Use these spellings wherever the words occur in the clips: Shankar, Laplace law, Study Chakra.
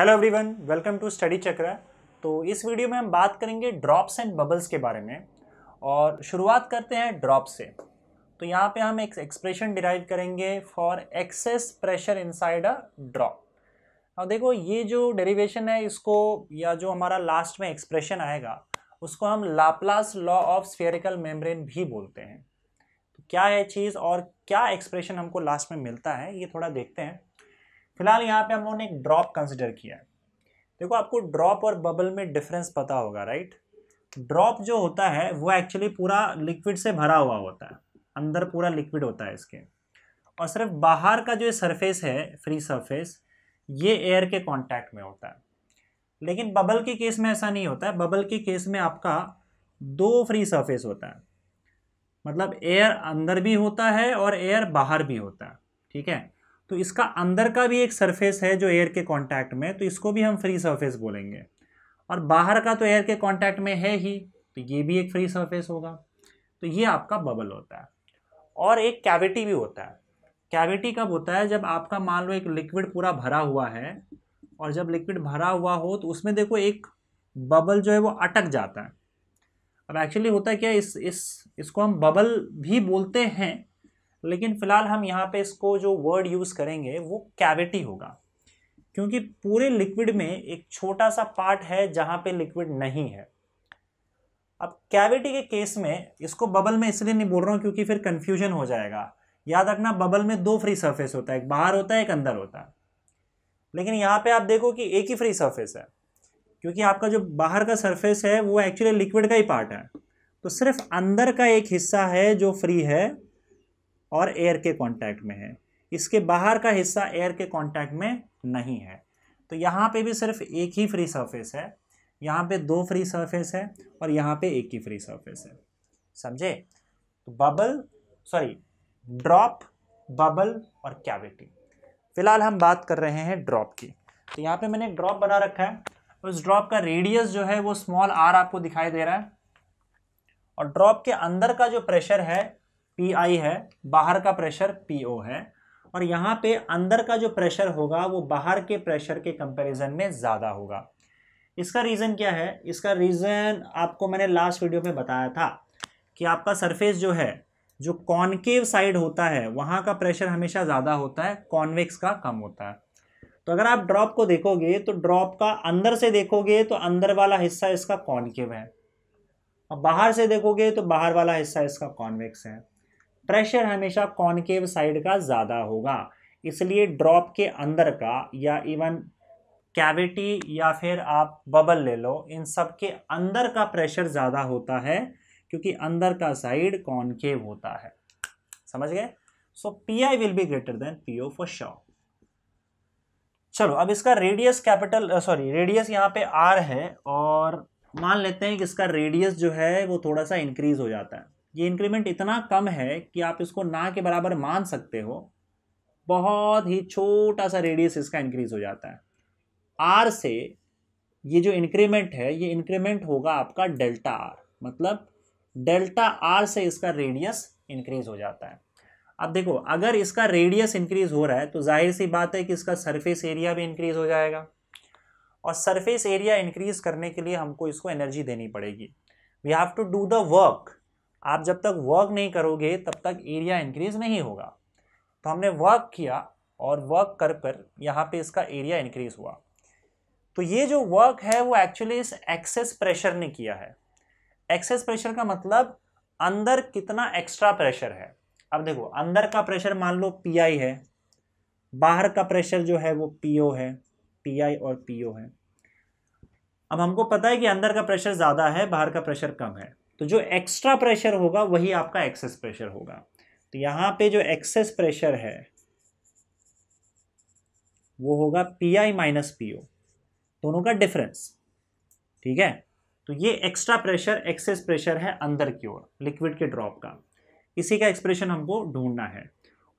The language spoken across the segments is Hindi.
Hello everyone, welcome to study Chakra. तो इस वीडियो में हम बात करेंगे ड्रॉप्स एंड बबल्स के बारे में और शुरुआत करते हैं ड्रॉप से। तो यहाँ पे हम एक एक्सप्रेशन डिराइव करेंगे for excess pressure inside a drop. अब देखो ये जो डेरिवेशन है इसको या जो हमारा लास्ट में एक्सप्रेशन आएगा उसको हम Laplace law of spherical membrane भी बोलते हैं। तो क्या है चीज़ और क्या एक्सप्रेशन हमको लास्ट में मिलता है ये थोड़ा देखते हैं। फिलहाल यहाँ पे हम लोगों ने एक ड्रॉप कंसिडर किया है। देखो आपको ड्रॉप और बबल में डिफरेंस पता होगा, राइट। ड्रॉप जो होता है वो एक्चुअली पूरा लिक्विड से भरा हुआ होता है, अंदर पूरा लिक्विड होता है इसके, और सिर्फ बाहर का जो सरफेस है फ्री सरफेस ये एयर के कांटेक्ट में होता है। लेकिन बबल के केस में ऐसा नहीं होता है। बबल के केस में आपका दो फ्री सरफेस होता है, मतलब एयर अंदर भी होता है और एयर बाहर भी होता है, ठीक है। तो इसका अंदर का भी एक सरफेस है जो एयर के कांटेक्ट में, तो इसको भी हम फ्री सरफेस बोलेंगे, और बाहर का तो एयर के कांटेक्ट में है ही, तो ये भी एक फ्री सरफेस होगा। तो ये आपका बबल होता है। और एक कैविटी भी होता है। कैविटी कब होता है? जब आपका मान लो एक लिक्विड पूरा भरा हुआ है, और जब लिक्विड भरा हुआ हो तो उसमें देखो एक बबल जो है वो अटक जाता है। अब एक्चुअली होता क्या है, इसको हम बबल भी बोलते हैं, लेकिन फ़िलहाल हम यहाँ पे इसको जो वर्ड यूज़ करेंगे वो कैविटी होगा, क्योंकि पूरे लिक्विड में एक छोटा सा पार्ट है जहाँ पे लिक्विड नहीं है। अब कैविटी के केस में इसको बबल में इसलिए नहीं बोल रहा हूँ क्योंकि फिर कन्फ्यूजन हो जाएगा। याद रखना बबल में दो फ्री सरफेस होता है, एक बाहर होता है एक अंदर होता है। लेकिन यहाँ पर आप देखो कि एक ही फ्री सरफेस है, क्योंकि आपका जो बाहर का सरफेस है वो एक्चुअली लिक्विड का ही पार्ट है, तो सिर्फ अंदर का एक हिस्सा है जो फ्री है और एयर के कांटेक्ट में है, इसके बाहर का हिस्सा एयर के कांटेक्ट में नहीं है। तो यहाँ पे भी सिर्फ एक ही फ्री सरफेस है, यहाँ पे दो फ्री सरफेस है और यहाँ पे एक ही फ्री सरफेस है, समझे। तो ड्रॉप, बबल और कैविटी। फिलहाल हम बात कर रहे हैं ड्रॉप की। तो यहाँ पे मैंने एक ड्रॉप बना रखा है, उस ड्रॉप का रेडियस जो है वो स्मॉल आर आपको दिखाई दे रहा है, और ड्रॉप के अंदर का जो प्रेशर है पी आई है, बाहर का प्रेशर पी ओ है, और यहाँ पे अंदर का जो प्रेशर होगा वो बाहर के प्रेशर के कंपैरिजन में ज़्यादा होगा। इसका रीज़न क्या है? इसका रीज़न आपको मैंने लास्ट वीडियो में बताया था कि आपका सरफेस जो है जो कॉन्केव साइड होता है वहाँ का प्रेशर हमेशा ज़्यादा होता है, कॉन्वेक्स का कम होता है। तो अगर आप ड्रॉप को देखोगे तो ड्रॉप का अंदर से देखोगे तो अंदर वाला हिस्सा इसका कॉन्केव है, और बाहर से देखोगे तो बाहर वाला हिस्सा इसका कॉन्वेक्स है। प्रेशर हमेशा कॉन्केव साइड का ज़्यादा होगा, इसलिए ड्रॉप के अंदर का या इवन कैविटी या फिर आप बबल ले लो, इन सब के अंदर का प्रेशर ज़्यादा होता है क्योंकि अंदर का साइड कॉन्केव होता है, समझ गए। So P I will be greater than P O for sure. चलो अब इसका रेडियस रेडियस यहाँ पे आर है, और मान लेते हैं कि इसका रेडियस जो है वो थोड़ा सा इंक्रीज हो जाता है। ये इंक्रीमेंट इतना कम है कि आप इसको ना के बराबर मान सकते हो, बहुत ही छोटा सा रेडियस इसका इंक्रीज़ हो जाता है। आर से ये जो इंक्रीमेंट है ये इंक्रीमेंट होगा आपका डेल्टा आर, मतलब डेल्टा आर से इसका रेडियस इंक्रीज़ हो जाता है। अब देखो अगर इसका रेडियस इंक्रीज़ हो रहा है तो जाहिर सी बात है कि इसका सरफेस एरिया भी इंक्रीज़ हो जाएगा, और सरफेस एरिया इंक्रीज़ करने के लिए हमको इसको एनर्जी देनी पड़ेगी। We have to do the work. आप जब तक वर्क नहीं करोगे तब तक एरिया इंक्रीज़ नहीं होगा। तो हमने वर्क किया और वर्क कर पर यहाँ पे इसका एरिया इंक्रीज़ हुआ। तो ये जो वर्क है वो एक्चुअली इस एक्सेस प्रेशर ने किया है। एक्सेस प्रेशर का मतलब अंदर कितना एक्स्ट्रा प्रेशर है। अब देखो अंदर का प्रेशर मान लो पी आई है, बाहर का प्रेशर जो है वो पी ओ है, पी आई और पी ओ है। अब हमको पता है कि अंदर का प्रेशर ज़्यादा है, बाहर का प्रेशर कम है, तो जो एक्स्ट्रा प्रेशर होगा वही आपका एक्सेस प्रेशर होगा। तो यहाँ पे जो एक्सेस प्रेशर है वो होगा P I minus P O, दोनों का डिफरेंस, ठीक है। तो ये एक्स्ट्रा प्रेशर एक्सेस प्रेशर है अंदर की ओर लिक्विड के ड्रॉप का, इसी का एक्सप्रेशन हमको ढूंढना है।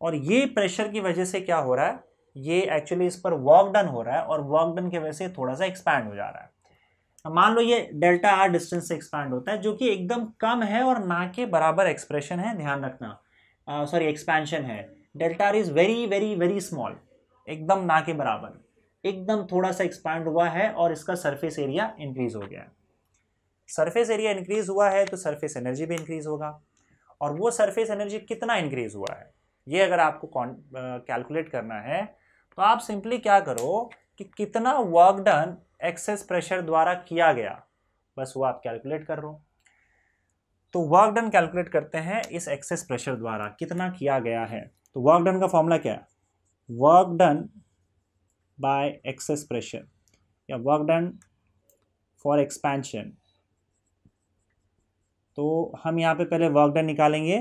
और ये प्रेशर की वजह से क्या हो रहा है, ये एक्चुअली इस पर वर्क डन हो रहा है, और वर्क डन की वजह से थोड़ा सा एक्सपैंड हो जा रहा है। मान लो ये डेल्टा आर डिस्टेंस से एक्सपैंड होता है, जो कि एकदम कम है और ना के बराबर एक्सप्रेशन है, ध्यान रखना, एक्सपेंशन है। Delta R is very very very small, एकदम ना के बराबर। एकदम थोड़ा सा एक्सपैंड हुआ है और इसका सरफेस एरिया इंक्रीज हो गया है। सरफेस एरिया इंक्रीज हुआ है तो सरफेस एनर्जी भी इंक्रीज होगा, और वो सरफेस एनर्जी कितना इंक्रीज हुआ है ये अगर आपको कैलकुलेट करना है तो आप सिंपली क्या करो कि कितना वर्क डन एक्सेस प्रेशर द्वारा किया गया, बस वो आप कैलकुलेट कर लो। तो वर्क डन कैलकुलेट करते हैं इस एक्सेस प्रेशर द्वारा कितना किया गया है। तो वर्क डन का फॉर्मूला क्या है, work done by excess pressure या वर्क डन फॉर एक्सपेंशन। तो हम यहाँ पे पहले वर्क डन निकालेंगे।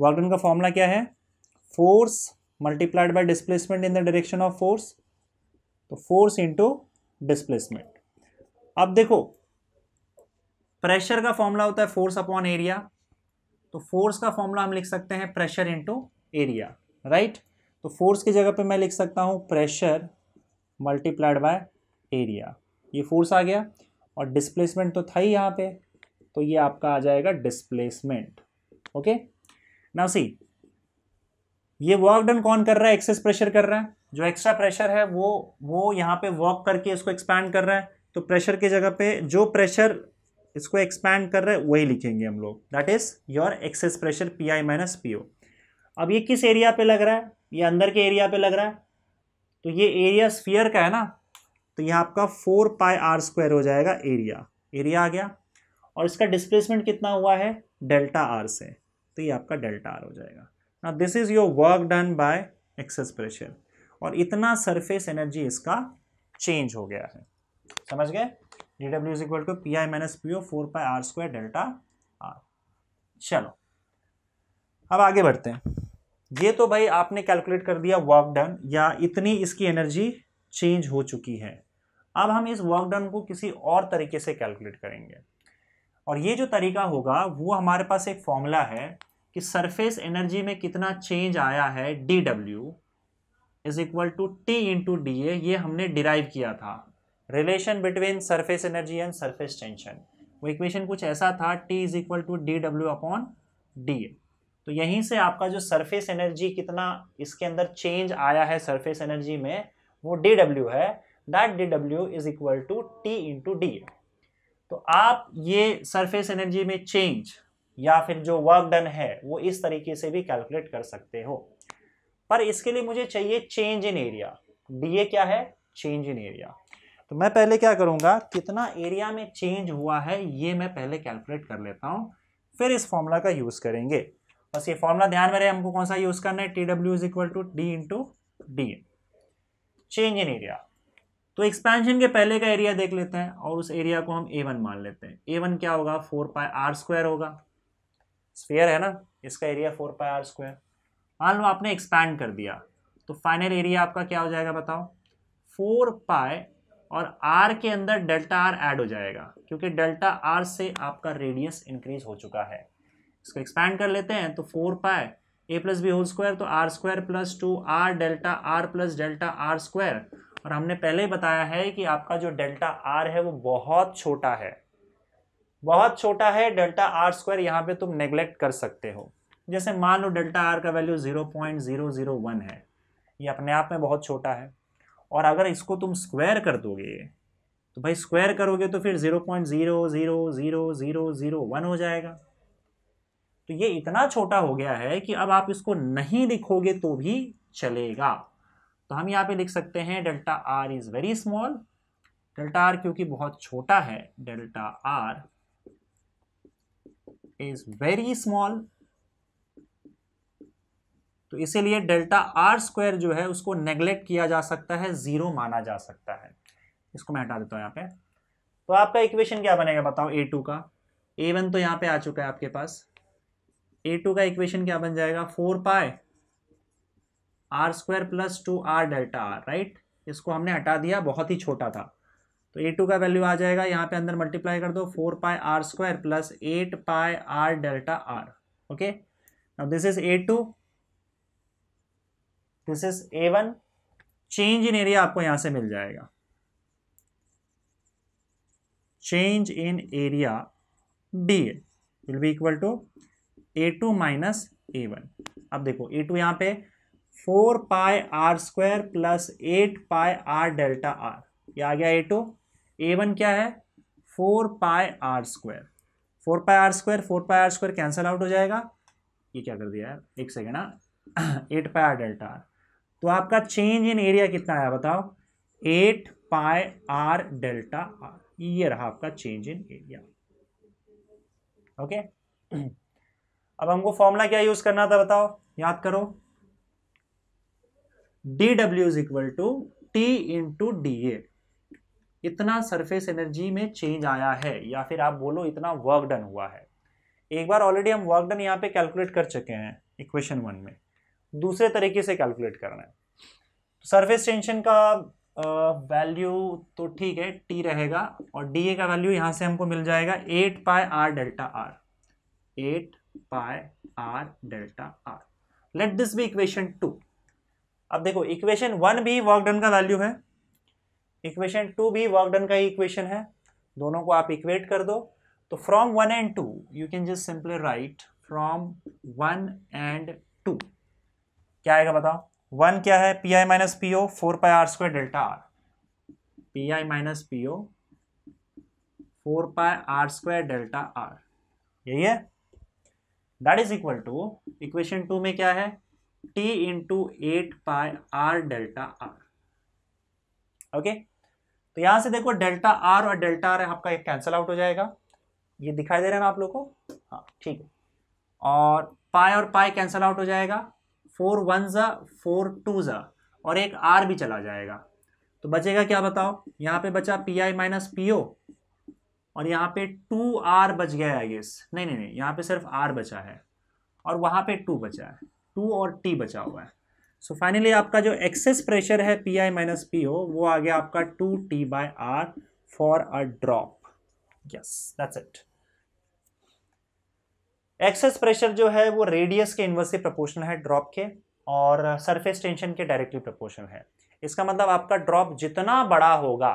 वर्क डन का फॉर्मूला क्या है, force multiplied by displacement in the direction of force, तो फोर्स इनटू डिस्प्लेसमेंट। अब देखो प्रेशर का फॉर्मूला होता है फोर्स अपॉन एरिया, तो फोर्स का फॉर्मूला हम लिख सकते हैं प्रेशर इनटू एरिया, राइट। तो फोर्स की जगह पे मैं लिख सकता हूँ प्रेशर मल्टीप्लाइड बाय एरिया, ये फोर्स आ गया, और डिस्प्लेसमेंट तो था ही यहाँ पे, तो ये आपका आ जाएगा डिस्प्लेसमेंट। ओके, नाउ सी, ये वर्क डन कौन कर रहा है, एक्सेस प्रेशर कर रहा है। जो एक्स्ट्रा प्रेशर है वो यहाँ पे वर्क करके इसको एक्सपैंड कर रहा है, तो प्रेशर की जगह पे जो प्रेशर इसको एक्सपैंड कर रहा है वही लिखेंगे हम लोग, that is your excess pressure P I minus P O. अब ये किस एरिया पे लग रहा है, ये अंदर के एरिया पे लग रहा है, तो ये एरिया स्फीयर का है ना, तो यहाँ आपका 4 पाई r स्क्वायर हो जाएगा एरिया, एरिया आ गया, और इसका डिस्प्लेसमेंट कितना हुआ है डेल्टा आर से, तो ये आपका डेल्टा आर हो जाएगा। Now this is your work done by excess pressure, और इतना सरफेस एनर्जी इसका चेंज हो गया है। समझ गए, D W is equal to P I minus P O 4 pi r square delta R. चलो अब आगे बढ़ते हैं। ये तो भाई आपने कैलकुलेट कर दिया वर्क डन, या इतनी इसकी एनर्जी चेंज हो चुकी है। अब हम इस वर्क डन को किसी और तरीके से कैलकुलेट करेंगे, और ये जो तरीका होगा वो हमारे पास एक फॉर्मूला है कि सरफेस एनर्जी में कितना चेंज आया है D W is equal to T into D A. ये हमने डिराइव किया था, relation between surface energy and surface tension. वो इक्वेशन कुछ ऐसा था, T is equal to D W upon D A. तो यहीं से आपका जो सरफेस एनर्जी कितना इसके अंदर चेंज आया है सरफेस एनर्जी में, वो डी डब्ल्यू है, that D W is equal to T into D A. तो आप ये सरफेस एनर्जी में चेंज या फिर जो वर्क डन है वो इस तरीके से भी कैलकुलेट कर सकते हो, पर इसके लिए मुझे चाहिए change in area. D A क्या है, चेंज इन एरिया। तो मैं पहले क्या करूँगा, कितना एरिया में चेंज हुआ है ये मैं पहले कैलकुलेट कर लेता हूँ, फिर इस फॉर्मूला का यूज़ करेंगे। बस ये फॉर्मूला ध्यान में रहे, हमको कौन सा यूज करना है, T W is equal to D into D A, change in area. तो एक्सपेंशन के पहले का एरिया देख लेते हैं, और उस एरिया को हम A1 मान लेते हैं। A1 क्या होगा, 4 पाई r स्क्वायर होगा, स्फीयर है ना, इसका एरिया 4 पाई r स्क्वायर। मान लो आपने एक्सपैंड कर दिया, तो फाइनल एरिया आपका क्या हो जाएगा बताओ, 4 पाई और r के अंदर डेल्टा r ऐड हो जाएगा, क्योंकि डेल्टा r से आपका रेडियस इंक्रीज हो चुका है। इसको एक्सपैंड कर लेते हैं, तो 4 pi a plus B whole square, तो R square plus 2r delta R plus delta R square. और हमने पहले ही बताया है कि आपका जो डेल्टा आर है वो बहुत छोटा है, बहुत छोटा है। डेल्टा आर स्क्वायर यहाँ पे तुम नेग्लेक्ट कर सकते हो, जैसे मान लो डेल्टा आर का वैल्यू 0.001 है, ये अपने आप में बहुत छोटा है। और अगर इसको तुम स्क्वायर कर दोगे तो भाई स्क्वायर करोगे तो फिर 0.0000001 हो जाएगा। तो ये इतना छोटा हो गया है कि अब आप इसको नहीं लिखोगे तो भी चलेगा। तो हम यहाँ पे लिख सकते हैं delta R is very small, delta R क्योंकि बहुत छोटा है, delta R is very small. तो इसीलिए डेल्टा आर स्क्वायर जो है उसको नेग्लेक्ट किया जा सकता है, ज़ीरो माना जा सकता है। इसको मैं हटा देता हूँ यहाँ पे। तो आपका इक्वेशन क्या बनेगा बताओ A2 का, A1 तो यहाँ पे आ चुका है आपके पास, A2 का इक्वेशन क्या बन जाएगा, 4 pi r square plus 2r delta r, right. इसको हमने हटा दिया, बहुत ही छोटा था, तो A2 का वैल्यू आ जाएगा, यहाँ पे अंदर मल्टीप्लाई कर दो, 4 pi r square plus 8 pi r delta r। Okay, now this is A2, this is A1। Change in area आपको यहाँ से मिल जाएगा, change in area D A will be equal to A2 minus A1। अब देखो A2 यहाँ पे 4 pi R square plus 8 pi R delta R, ये आ गया एटो। ए1 क्या है 4 pi R square, 4 pi R square, 4 pi R square cancel out हो जाएगा। ये क्या कर दिया है एक सेकेंड ना, 8 पाई आर डेल्टा आर। तो आपका चेंज इन एरिया कितना आया बताओ, 8 पाई आर डेल्टा आर, ये रहा आपका चेंज इन एरिया। ओके अब हमको फॉर्मूला क्या यूज करना था बताओ, याद करो dw is equal to T into D A, इतना सरफेस एनर्जी में चेंज आया है या फिर आप बोलो इतना वर्क डन हुआ है। एक बार ऑलरेडी हम वर्क डन यहाँ पे कैलकुलेट कर चुके हैं इक्वेशन 1 में, दूसरे तरीके से कैलकुलेट करना है। सरफेस टेंशन का वैल्यू तो ठीक है टी रहेगा और डी ए का वैल्यू यहाँ से हमको मिल जाएगा 8 pi R delta R, 8 pi R delta R. Let this be equation 2। अब देखो इक्वेशन 1 भी वर्क डन का वैल्यू है, इक्वेशन 2 भी वर्क डन का ही इक्वेशन है, दोनों को आप इक्वेट कर दो। तो from 1 and 2 you can just simply write from 1 and 2। क्या आएगा बताओ, 1 क्या है P I minus P O 4 pi R square delta R, P I minus P O 4 pi R square delta R, यही है। That is equal to equation 2 में क्या है t into 8 pi R delta R. Okay तो यहां से देखो डेल्टा आर और डेल्टा आर आपका एक कैंसिल आउट हो जाएगा, ये दिखाई दे रहा है ना आप लोग को, हाँ ठीक है। और पाई कैंसिल आउट हो जाएगा, 4 1s 4 2s और एक आर भी चला जाएगा। तो बचेगा क्या बताओ, यहाँ पे बचा P I minus P O और यहाँ पे 2r बच गया आई गेस, नहीं यहाँ पे सिर्फ r बचा है और वहाँ पे 2 बचा है, 2 और t बचा हुआ है। सो फाइनली आपका जो एक्सेस प्रेशर है P I minus P O वो आ गया आपका 2t by R for a drop. Yes that's it. Excess pressure जो है वो रेडियस के इन्वर्सली प्रोपोर्शनल है ड्रॉप के और सरफेस टेंशन के डायरेक्टली प्रोपोर्शनल है। इसका मतलब आपका ड्रॉप जितना बड़ा होगा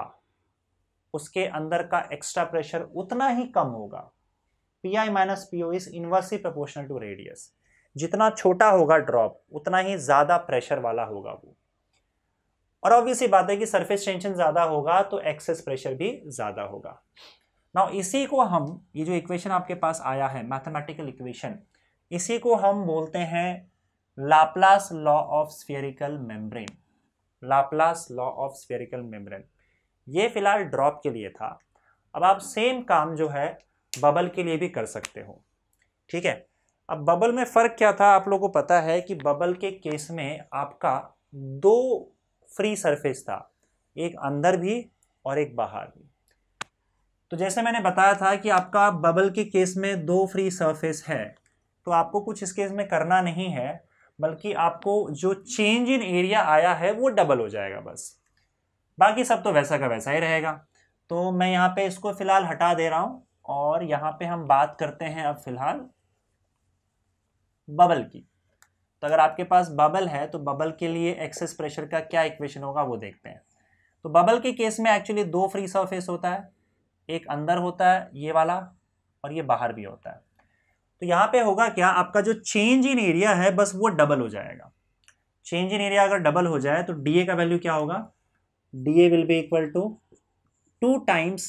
उसके अंदर का एक्स्ट्रा प्रेशर उतना ही कम होगा। P I minus P O is inversely proportional to radius, जितना छोटा होगा ड्रॉप उतना ही ज़्यादा प्रेशर वाला होगा वो। और ऑब्वियसली बात है कि सरफेस टेंशन ज़्यादा होगा तो एक्सेस प्रेशर भी ज़्यादा होगा। नाउ इसी को हम, ये जो इक्वेशन आपके पास आया है मैथमेटिकल इक्वेशन, इसी को हम बोलते हैं Laplace law of spherical membrane. Laplace law of spherical membrane ये फिलहाल ड्रॉप के लिए था, अब आप सेम काम जो है बबल के लिए भी कर सकते हो, ठीक है। अब बबल में फ़र्क क्या था आप लोगों को पता है कि बबल के केस में आपका 2 फ्री सरफेस था, एक अंदर भी और एक बाहर भी। तो जैसे मैंने बताया था कि आपका बबल के केस में 2 फ्री सरफेस है, तो आपको कुछ इस केस में करना नहीं है, बल्कि आपको जो चेंज इन एरिया आया है वो डबल हो जाएगा बस, बाकी सब तो वैसा का वैसा ही रहेगा। तो मैं यहाँ पे इसको फ़िलहाल हटा दे रहा हूँ और यहाँ पे हम बात करते हैं अब फ़िलहाल बबल की। तो अगर आपके पास बबल है तो बबल के लिए एक्सेस प्रेशर का क्या इक्वेशन होगा वो देखते हैं। तो बबल के केस में एक्चुअली 2 फ्री सरफेस होता है, एक अंदर होता है ये वाला और ये बाहर भी होता है। तो यहाँ पे होगा क्या, आपका जो चेंज इन एरिया है बस वो डबल हो जाएगा। चेंज इन एरिया अगर डबल हो जाए तो डी ए का वैल्यू क्या होगा, D A will be equal to 2 times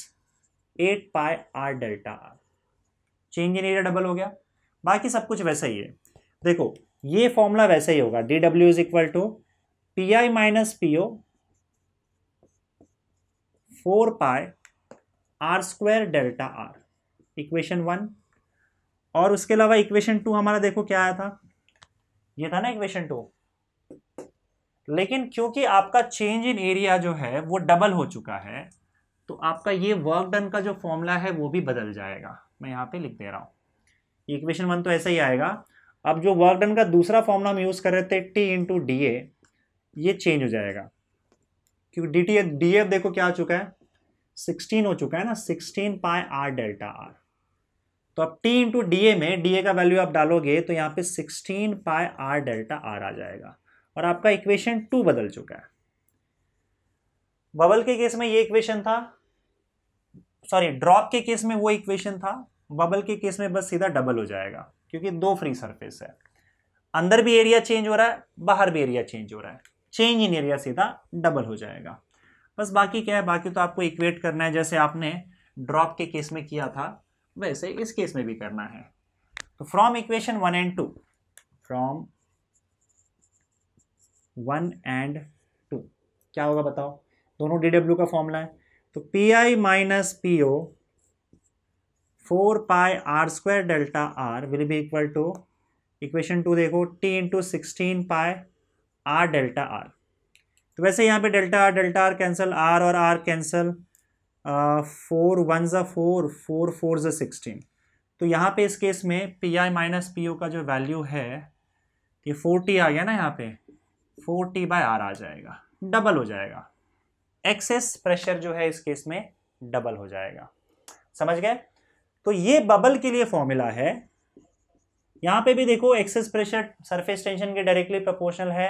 8 pi R delta R. Change in area double हो गया, बाकी सब कुछ वैसा ही है। देखो ये फॉर्मूला वैसा ही होगा, D W is equal to P I minus P O 4 pi R square delta R, equation 1। और उसके अलावा इक्वेशन 2 हमारा देखो क्या आया था, ये था ना इक्वेशन 2, लेकिन क्योंकि आपका चेंज इन एरिया जो है वो डबल हो चुका है तो आपका ये वर्क डन का जो फॉर्मूला है वो भी बदल जाएगा। मैं यहाँ पे लिख दे रहा हूँ, इक्वेशन 1 तो ऐसा ही आएगा। अब जो वर्क डन का दूसरा फॉर्मूला हम यूज़ कर रहे थे टी इंटू डी ए, ये चेंज हो जाएगा क्योंकि डी टी डी एफ देखो क्या आ चुका है 16 हो चुका है ना, 16 पाई आर डेल्टा आर। तो अब टी इंटू डी ए में डी ए का वैल्यू आप डालोगे तो यहाँ पे 16 पाई आर डेल्टा आर आ जाएगा और आपका इक्वेशन 2 बदल चुका है। बबल के केस में ये इक्वेशन था, सॉरी ड्रॉप के केस में वो इक्वेशन था, बबल के केस में बस सीधा डबल हो जाएगा क्योंकि 2 फ्री सरफेस है। अंदर भी एरिया चेंज हो रहा है, बाहर भी एरिया चेंज हो रहा है, चेंज इन एरिया सीधा डबल हो जाएगा। बस बाकी क्या है, बाकी तो आपको इक्वेट करना है, जैसे आपने ड्रॉप के केस में किया था वैसे इस केस में भी करना है। तो from equation 1 and 2, from 1 and 2 क्या होगा बताओ, दोनों dw का फॉर्मूला है। तो pi minus po 4 pi r square delta r will be equal to equation 2 देखो t into 16 pi r delta r। तो वैसे यहाँ पे डेल्टा r कैंसिल, r और r कैंसिल, 4 1s 4, 4 4s 16। तो यहाँ पे इस केस में P I minus P O का जो वैल्यू है ये 4t आ गया ना, यहाँ पे 4t/r आ जाएगा, डबल हो जाएगा, एक्सेस प्रेशर जो है इस केस में डबल हो जाएगा। समझ गए? तो ये बबल के लिए फॉर्मूला है। यहाँ पे भी देखो एक्सेस प्रेशर सरफेस टेंशन के डायरेक्टली प्रोपोर्शनल है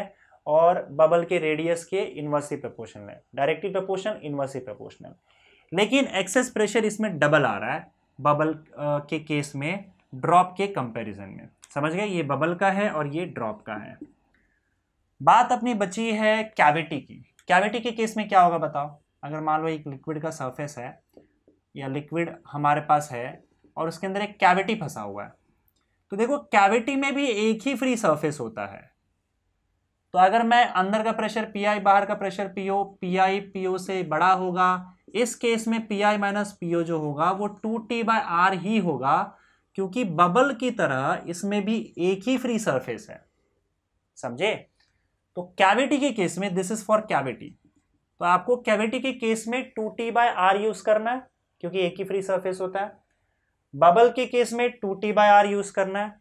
और बबल के रेडियस के इनवर्सली प्रोपोर्शनल है, डायरेक्टली प्रोपोर्शनल इनवर्सली प्रोपोर्शनल। लेकिन एक्सेस प्रेशर इसमें डबल आ रहा है बबल के केस में ड्रॉप के कंपैरिजन में। समझ गए? ये बबल का है और ये ड्रॉप का है। बात अपनी बची है कैविटी की। कैविटी के केस में क्या होगा बताओ, अगर मान लो एक लिक्विड का सरफेस है या लिक्विड हमारे पास है और उसके अंदर एक कैविटी फंसा हुआ है, तो देखो कैविटी में भी एक ही फ्री सरफेस होता है। तो अगर मैं अंदर का प्रेशर पी आई, बाहर का pressure P O, P I P O से बड़ा होगा, इस केस में P I minus P O जो होगा वो 2t/r ही होगा, क्योंकि बबल की तरह इसमें भी एक ही फ्री सरफेस है। समझे? तो कैविटी के केस में, दिस इज फॉर कैविटी, तो आपको कैविटी के केस में 2t/r यूज करना है क्योंकि एक ही फ्री सरफेस होता है। बबल के केस में 2t/r यूज करना है,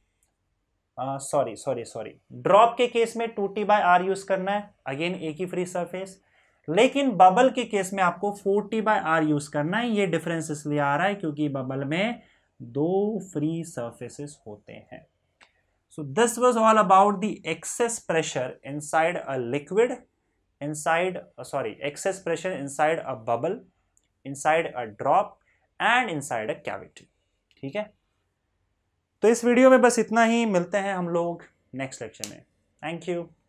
सॉरी ड्रॉप के केस में 2t/r यूज करना है, अगेन एक ही फ्री सरफेस। लेकिन बबल के केस में आपको 4t/r यूज करना है। ये डिफरेंस इसलिए आ रहा है क्योंकि बबल में 2 फ्री सरफेसेस होते हैं। So this was all about the excess pressure inside a liquid, excess pressure inside a bubble, inside a drop and inside a cavity. ठीक है, तो इस वीडियो में बस इतना ही। मिलते हैं हम लोग नेक्स्ट लेक्चर में। Thank you.